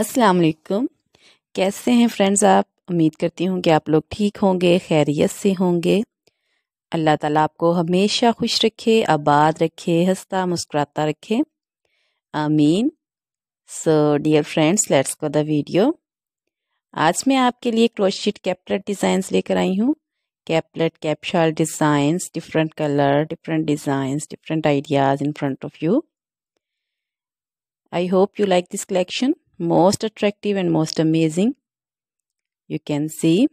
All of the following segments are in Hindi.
अस्सलाम वालेकुम। कैसे हैं फ्रेंड्स आप? उम्मीद करती हूँ कि आप लोग ठीक होंगे, खैरियत से होंगे। अल्लाह ताला आपको हमेशा खुश रखे, आबाद रखे, हंसता मुस्कुराता रखे, आमीन। So dear friends, let's go the video. आज मैं आपके लिए क्रोशेट कैपलेट डिज़ाइंस लेकर आई हूँ। Capelet cape shawl designs, different colour, different designs, different ideas in front of you. I hope you like this collection, most attractive and most amazing you can see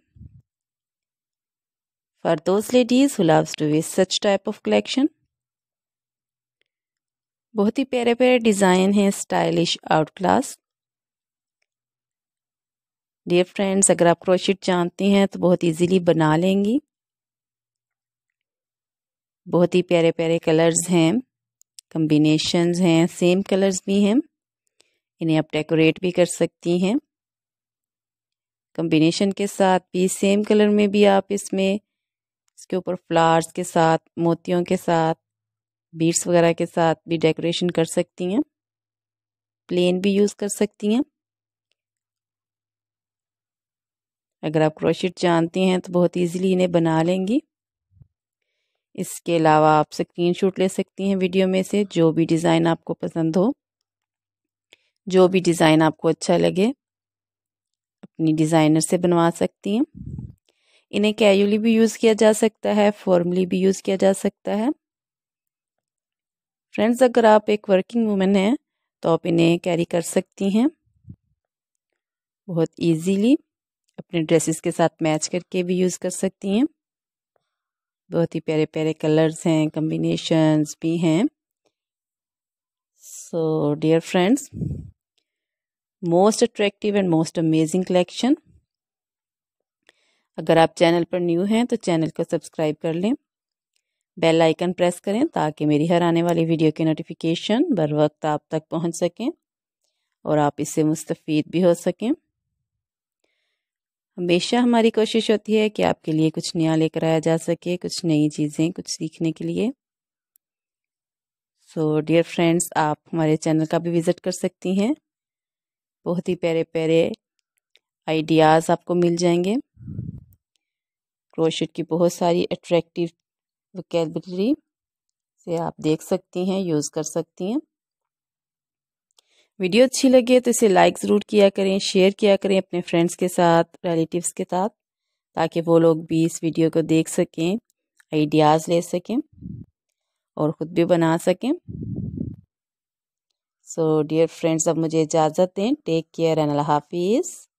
for those ladies who loves to wear such type of collection। बहुत ही प्यारे प्यारे डिज़ाइन हैं, stylish, out class. Dear friends, अगर आप क्रोशेट जानती हैं तो बहुत इजीली बना लेंगी। बहुत ही प्यारे प्यारे कलर्स हैं, कम्बिनेशंस हैं, सेम कलर्स भी हैं। इन्हें आप डेकोरेट भी कर सकती हैं कम्बिनेशन के साथ भी। सेम कलर में भी आप इसमें इसके ऊपर फ्लावर्स के साथ, मोतियों के साथ, बीड्स वगैरह के साथ भी डेकोरेशन कर सकती हैं। प्लेन भी यूज़ कर सकती हैं। अगर आप क्रोशेट जानती हैं तो बहुत इजीली इन्हें बना लेंगी। इसके अलावा आप स्क्रीनशॉट ले सकती हैं वीडियो में से, जो भी डिज़ाइन आपको पसंद हो, जो भी डिज़ाइन आपको अच्छा लगे, अपनी डिज़ाइनर से बनवा सकती हैं। इन्हें कैजुअली भी यूज़ किया जा सकता है, फॉर्मली भी यूज़ किया जा सकता है। फ्रेंड्स, अगर आप एक वर्किंग वूमेन हैं तो आप इन्हें कैरी कर सकती हैं बहुत इजीली। अपने ड्रेसेस के साथ मैच करके भी यूज़ कर सकती हैं। बहुत ही प्यारे प्यारे कलर्स हैं, कम्बिनेशंस भी हैं। So dear friends, most attractive and most amazing collection. अगर आप चैनल पर न्यू हैं तो चैनल को सब्सक्राइब कर लें, बेल आइकन प्रेस करें ताकि मेरी हर आने वाली वीडियो की नोटिफिकेशन बर वक्त आप तक पहुंच सकें और आप इससे मुस्तफ़ीद भी हो सकें। हमेशा हमारी कोशिश होती है कि आपके लिए कुछ नया लेकर आया जा सके, कुछ नई चीज़ें, कुछ सीखने के लिए। सो डियर फ्रेंड्स, आप हमारे चैनल का भी विज़िट कर सकती हैं। बहुत ही प्यारे प्यारे आइडियाज़ आपको मिल जाएंगे। क्रोशेट की बहुत सारी अट्रैक्टिव वोकैबुलरी से आप देख सकती हैं, यूज़ कर सकती हैं। वीडियो अच्छी लगे तो इसे लाइक ज़रूर किया करें, शेयर किया करें अपने फ्रेंड्स के साथ, रिलेटिव्स के साथ, ताकि वो लोग भी इस वीडियो को देख सकें, आइडियाज़ ले सकें और ख़ुद भी बना सकें। सो डियर फ्रेंड्स, अब मुझे इजाज़त दें। टेक केयर एंड अल्लाह हाफिज़।